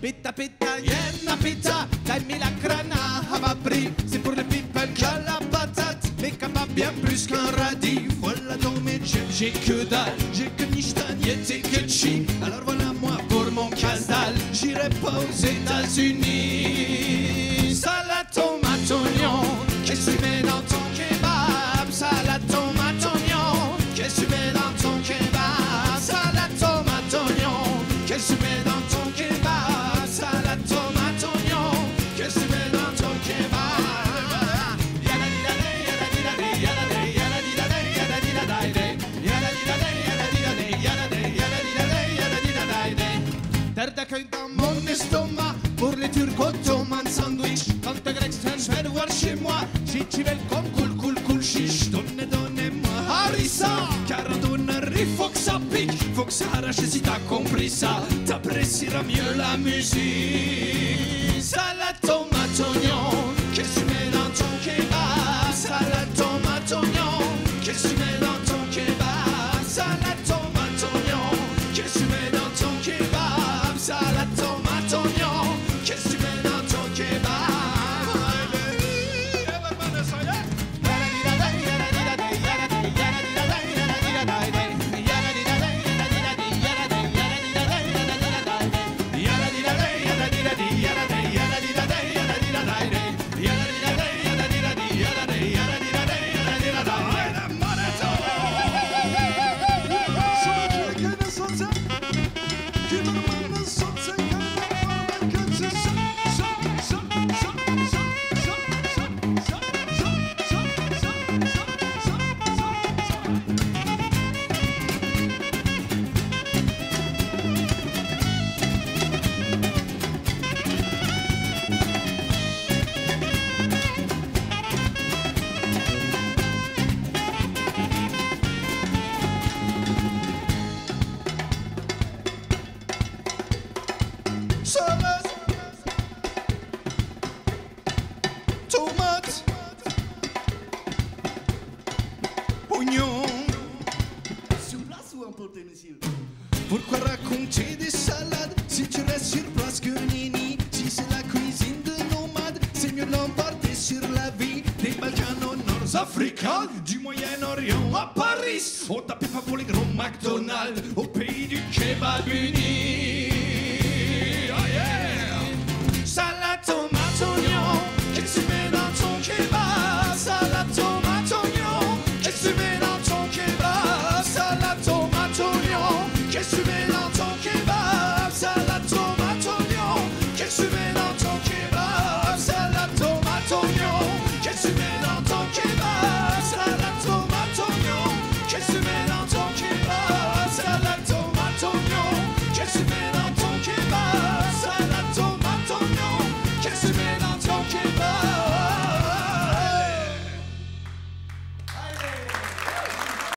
Pita pita, yenna pizza, dai-mi la crana à ma prix. C'est pour les people qui a la patate, mais qu'à ma bien plus qu'un radis. Voilà dans mes jeunes, j'ai que dalle, j'ai que niche d'agnette et que chi. Alors voilà moi pour mon casse-dalle, j'irai pas aux États-Unis. Salade tomate oignon, qu'est-ce que tu mets dans ton kebab? Salade tomate oignon, qu'est-ce que tu mets dans ton kebab? Salade tomate oignon, qu'est-ce que tu mets dans ton kebab? Terre d'accueil dans mon estomac pour les turco-ottomans sandwich. Quand le grec je vais le voir chez moi. J'y vais comme cool, cool, cool chiche. Donnez-moi harissa, car on donnerie, faut que ça pique. Faut que ça arrache si t'as compris ça. T'apprécieras mieux la musique. Salade tomate oignon, qu'est-ce que tu mets dans ton kebab? Salade tomate oignon, qu'est-ce que tu mets dans ton kebab? Salade tomate oignon, qu'est-ce que tu mets dans ton kebab? Salade tomate oignon, qu'est-ce que tu mets dans ton kebab? Salade tomate oignon. Sur place ou un peu monsieur? Pourquoi raconter des salades si tu restes sur place que nini? Si c'est la cuisine de nomades, c'est mieux l'emporter sur la vie. Des Balkans au Nord-Africa, du Moyen-Orient à Paris, on tapait pas pour les grands McDonald's au pays du kebab uni.